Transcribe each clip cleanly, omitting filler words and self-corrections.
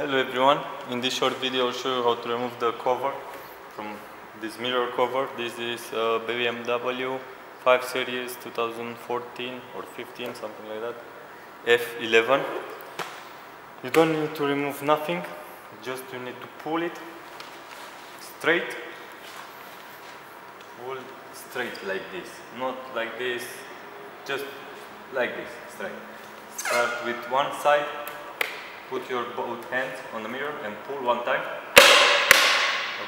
Hello everyone, in this short video I'll show you how to remove the cover from this mirror cover. This is BMW 5 series 2014 or 15, something like that, F11. You don't need to remove nothing, just you need to pull it straight, pull straight like this, not like this, just like this, straight. Start with one side. Put your both hands on the mirror and pull one time.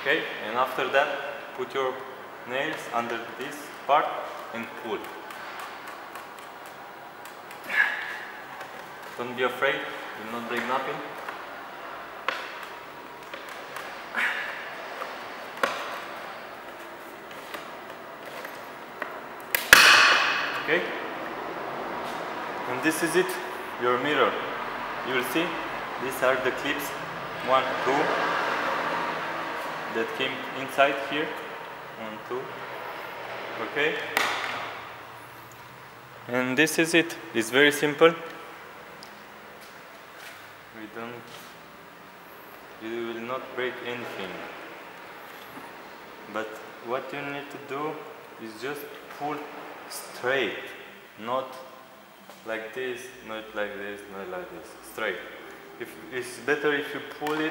Okay, and after that, put your nails under this part and pull. Don't be afraid, you will not break nothing. Okay, and this is it, your mirror. You will see. These are the clips 1, 2 that came inside here, 1, 2, okay, and this is it. It's very simple. You will not break anything, but what you need to do is just pull straight, not like this, not like this, not like this, straight. It's better if you pull it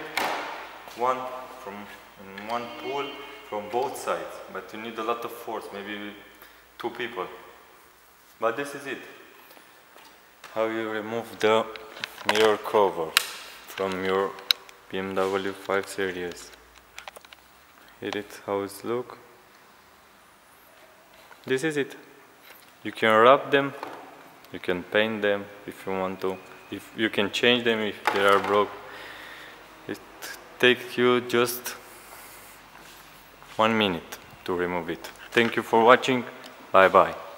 in one pull from both sides, but you need a lot of force, maybe two people. But this is it, how you remove the mirror cover from your BMW 5 series. Here it's how it looks. This is it. You can wrap them, you can paint them if you want to, if you can change them if they are broke. It takes you just 1 minute to remove it. Thank you for watching. Bye bye.